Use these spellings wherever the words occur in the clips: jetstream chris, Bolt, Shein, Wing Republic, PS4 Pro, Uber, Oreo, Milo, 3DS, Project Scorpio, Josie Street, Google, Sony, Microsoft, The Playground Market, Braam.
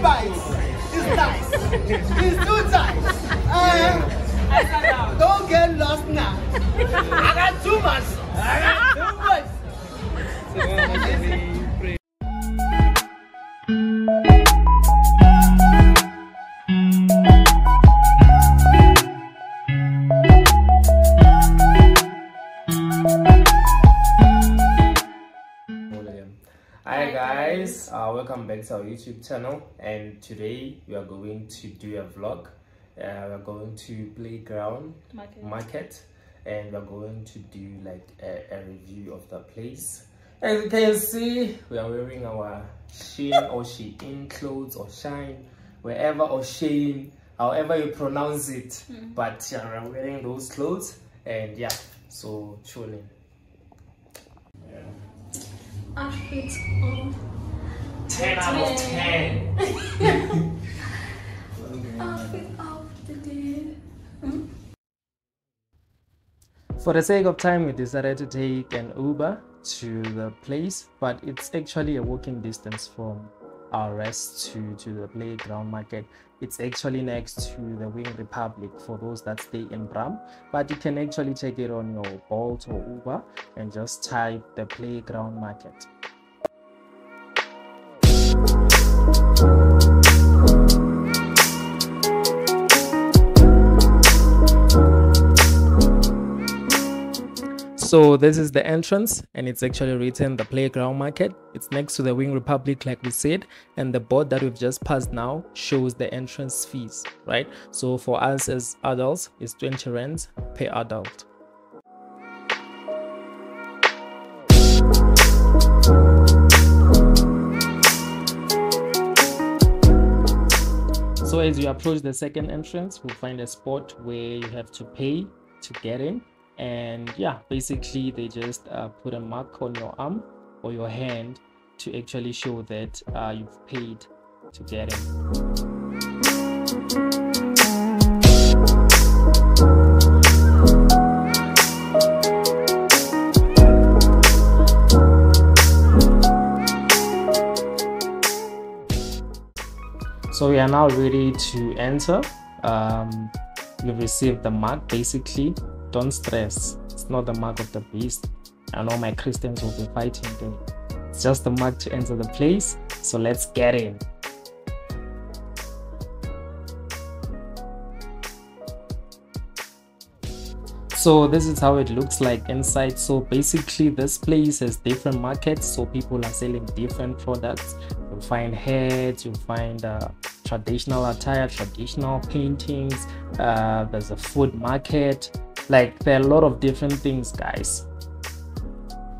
bites. It's nice. It's too tight. Don't get lost now. I got too much. I got too much. Welcome back to our YouTube channel, and today we are going to do a vlog. We're going to Playground Market and we're going to do like a review of the place. As you can see, we are wearing our Shein or Shein clothes or Shine, wherever, or Shein, however you pronounce it. But yeah, we're wearing those clothes and yeah, so chilling. Outfit on 10 out of 10. For the sake of time, we decided to take an Uber to the place, but it's actually a walking distance from our rest to the Playground Market. It's actually next to the Wing Republic for those that stay in Bram, but you can actually take it on your Bolt or Uber and just type the Playground Market. So this is the entrance, and it's actually written the Playground Market. It's next to the Wing Republic, like we said, and the board that we've just passed now shows the entrance fees, right? So for us as adults, it's 20 rands per adult. So as you approach the second entrance, we'll find a spot where you have to pay to get in. And yeah, basically they just put a mark on your arm or your hand to actually show that you've paid to get in. So we are now ready to enter. You've received the mark. Basically, don't stress, it's not the mark of the beast. I know my Christians will be fighting them. It's just the mark to enter the place, so let's get in. So this is how it looks like inside. So basically this place has different markets, so people are selling different products. You'll find heads, you'll find traditional attire, traditional paintings, there's a food market. Like, there are a lot of different things, guys.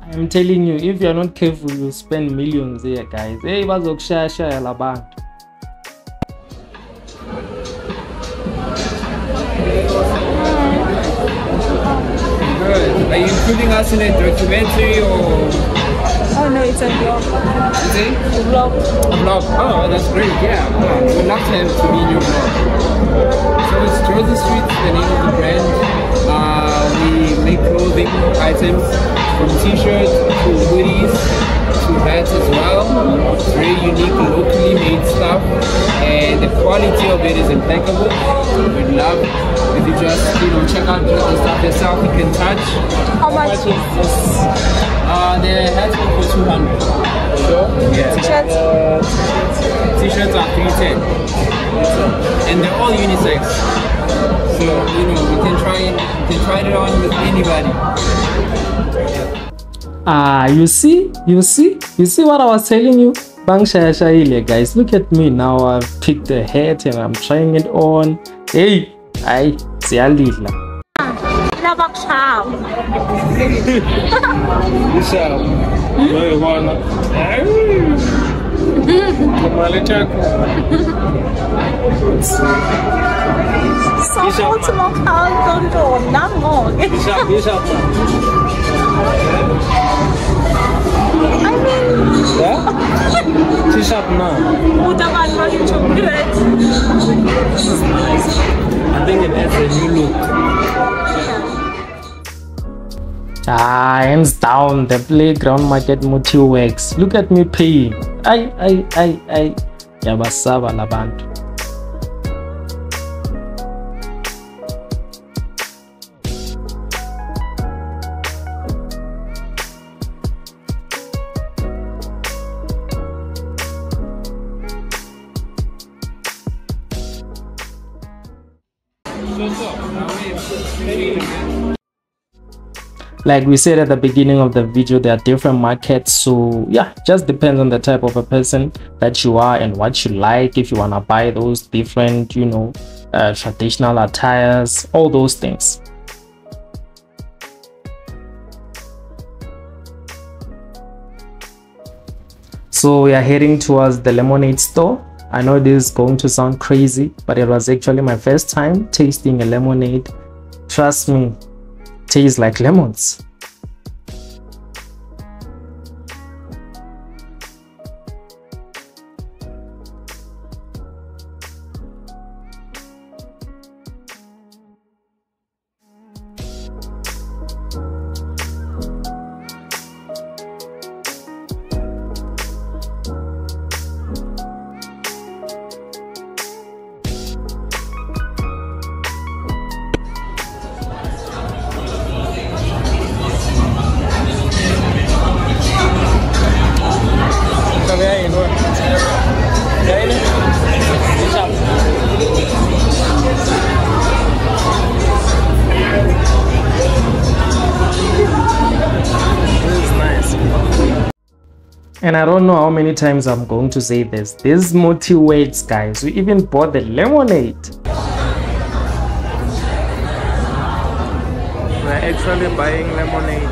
I'm telling you, if you're not careful, you'll spend millions here, guys. Hey, are you including us in a documentary or? Oh no, it's a vlog. Is it? A vlog. A vlog. Oh, that's great. Yeah, we love to have to be in your vlog. So it's Josie Street, the name of the brand. We make clothing items, from t-shirts to hoodies to hats as well. It's very unique, locally made stuff, and the quality of it is impeccable. We'd love if you just, you know, check out the stuff yourself. You can touch. How much is this? The hats are for 200. Sure? Yeah. T-shirts? T-shirts are 310. And they're all unisex. So, you know, we can try it on with anybody. Ah, you see what I was telling you? Bang shayashaile, guys. Look at me now. I've picked the hat and I'm trying it on. Hey, I see a little. I think it adds a new look. Ah, hands down, the Playground Market Muti works. Look at me paying. I yabasabala abantu. Like we said at the beginning of the video, there are different markets, so yeah, just depends on the type of a person that you are and what you like, if you want to buy those different, you know, traditional attires, all those things. So we are heading towards the lemonade store. I know this is going to sound crazy, but it was actually my first time tasting a lemonade. Trust me, tastes like lemons. And I don't know how many times I'm going to say this. This motivates, guys. We even bought the lemonade. We're actually buying lemonade here.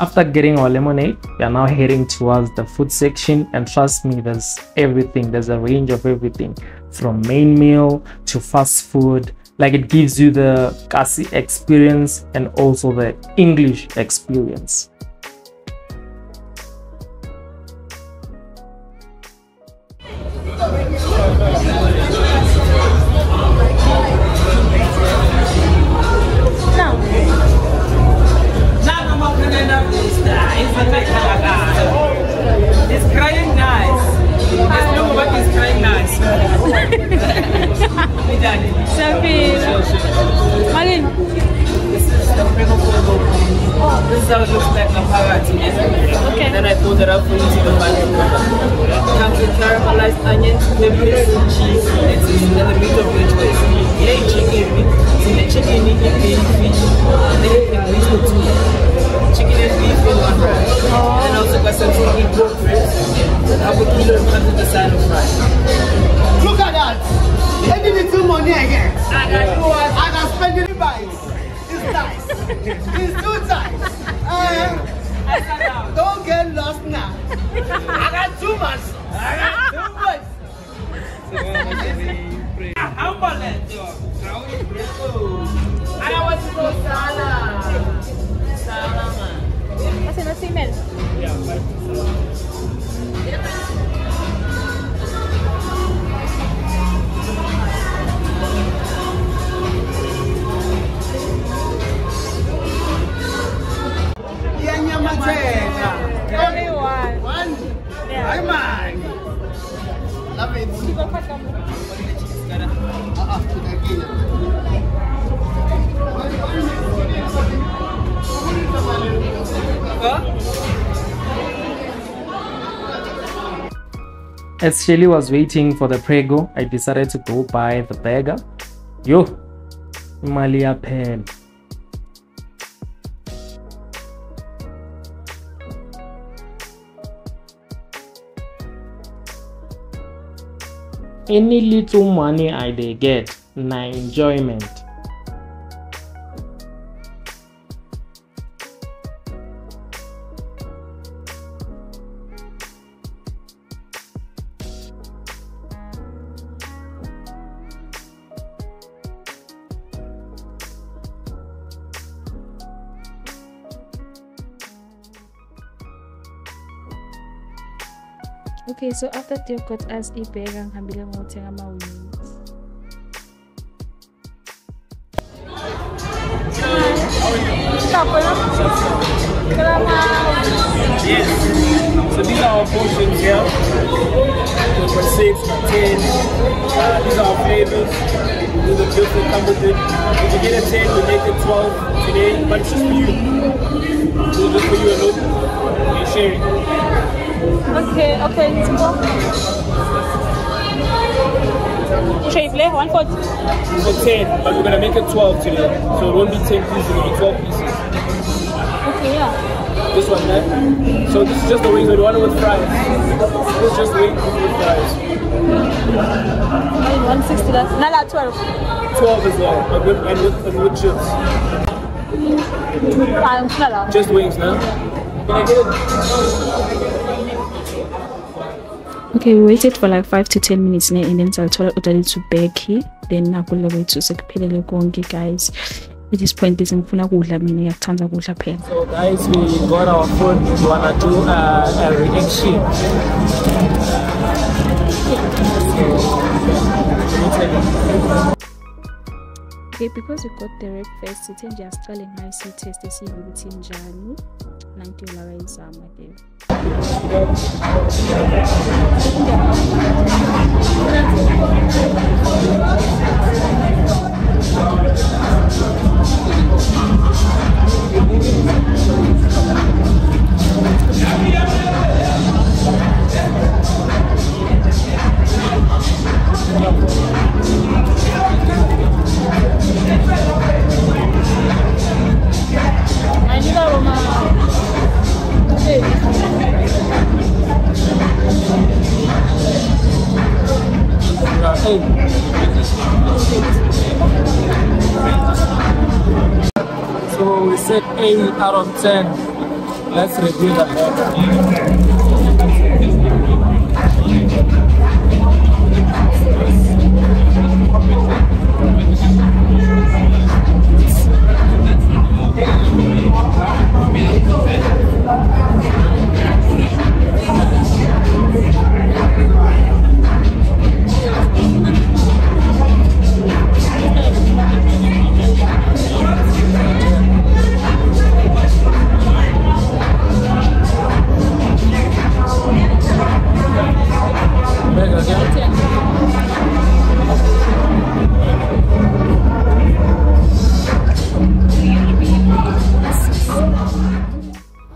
After getting our lemonade, we are now heading towards the food section, and trust me, there's everything. There's a range of everything from main meal to fast food. Like, it gives you the Kasi experience and also the English experience. Look at that! Any little money I get, I can spend it by it. It's nice. It's too tight. Don't get lost now. I got too much. I want to go Sana. That's enough email. Yeah, as Shelly was waiting for the prego, I decided to go buy the burger. Yo, Malia pen. Any little money I dey get, na enjoyment. Okay, so after they've got us a bag and Hamila Moting and my wings. Yes. So these are our portions here. The receipts contained. These are our flavors. These are beautiful comforted. If you get a 10, we make it 12 today. But it's just for you. So just for you alone. And sharing. Okay, okay. Let's go. Chef, 140. It's 10, but we're gonna make it 12 today. So it won't be 10 pieces, it'll be 12 pieces. Okay, yeah. This one, right? So this is just the wings, we want it with fries. This is just the wings with fries. 160, that's another 12. 12 as well, and with chips. Just wings, now. Can I get it? Okay, we waited for like 5 to 10 minutes now, and then I told ordered to Becky. Then I could wait to secure Gongi guys. At this point, this is pain. So guys, we got our food. We wanna do a reaction. Okay, because we got the breakfast, it's just telling nice and tasty. See you in January. So we said 8 out of 10. Let's review the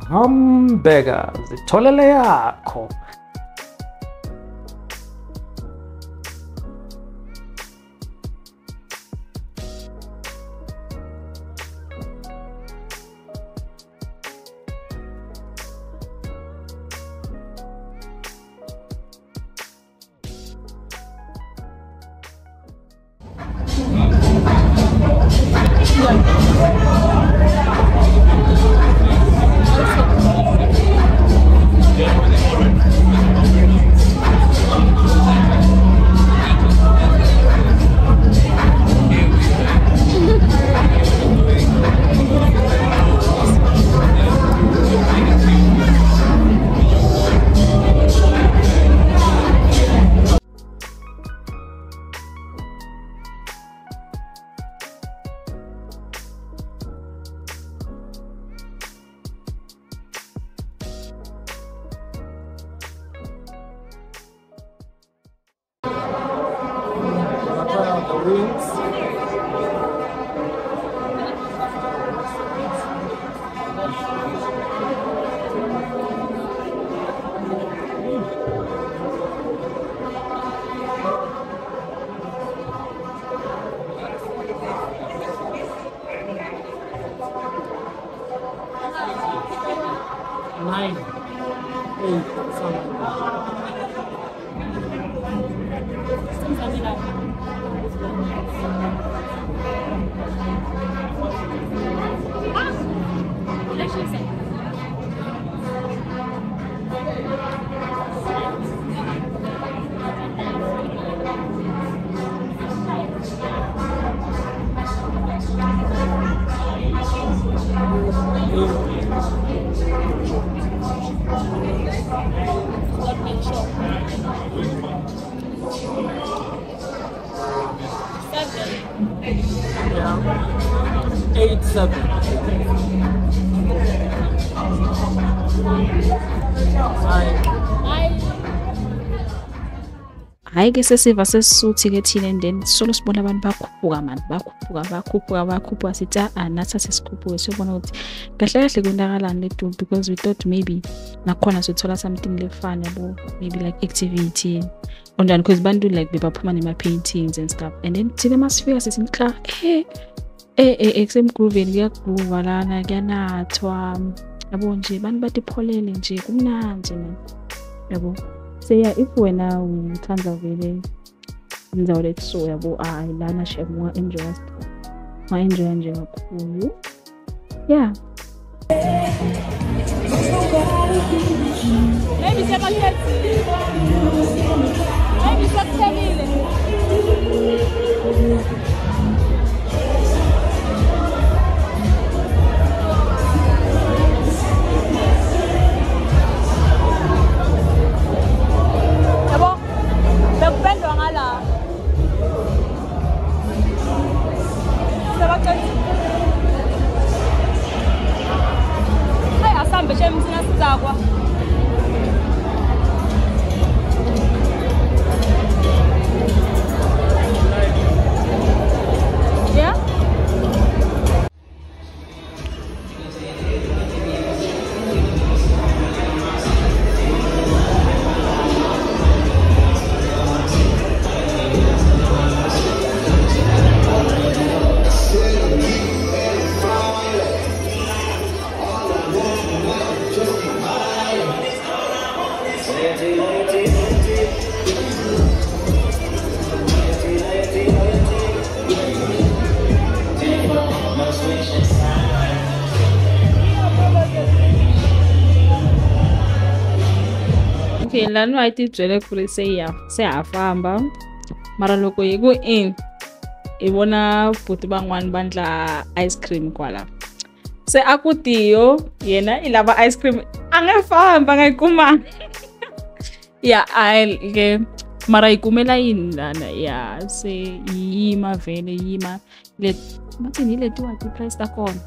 hamburger zitholele yakho. Yeah. Hayi ke sesivase sisuthike thina endeni solo sibona abantu bakhuphuka manje bakhuphuka sithi anatha sesikhuphuke sibona ukuthi kahle kahle kwendakalani leDumpi because we thought maybe nakhona sithola something lefana yabo maybe like activity and then because bandu like bebaphuma nema paintings and stuff and then thina masifika sithi kla esemgrooveni kuyaguva lana kuyanathwa yabo nje abantu batipholele nje kumnandi mina yabo. So yeah, if we're now in terms of it, I'm already so able. I learn a share more interest. My enjoy cool. Yeah. Maybe some Maybe some okay, lano I think jele kuri say ya say afamba mara loko yego in ibona futhi bangwani bandla ice cream kwala se akutiyo yena ilava ice cream angefamba ngayikuma yeah I ke mara ikumela yini lana yeah se yima vele yima let mathini letu at the price takona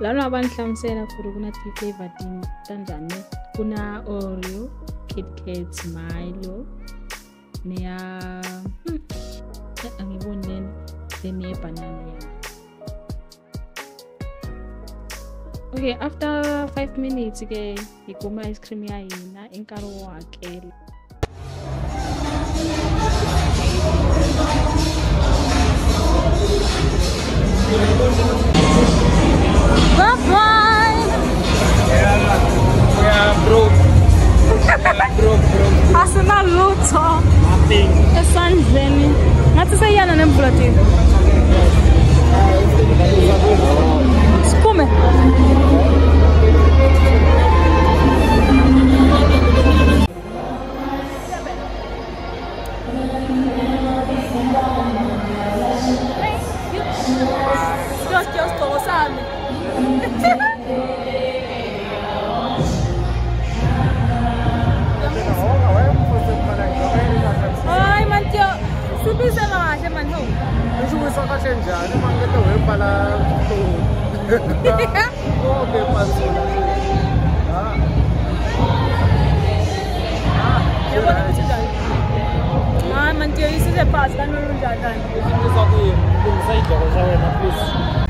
lalo abanhlamsela kuri kuna flavor ding Tanzania kuna Oreo, Kit Kat, Milo neya angibonene ne banana ya. Okay, after 5 minutes ke ikuma ice cream ya yena inkaro wakele. Bye-bye. We are broke. We are broke. Asana luto. Nothing. Esandleni. Ngathi seyana nemvulati. Spume. Mantiyo, you see the past, I know you are done.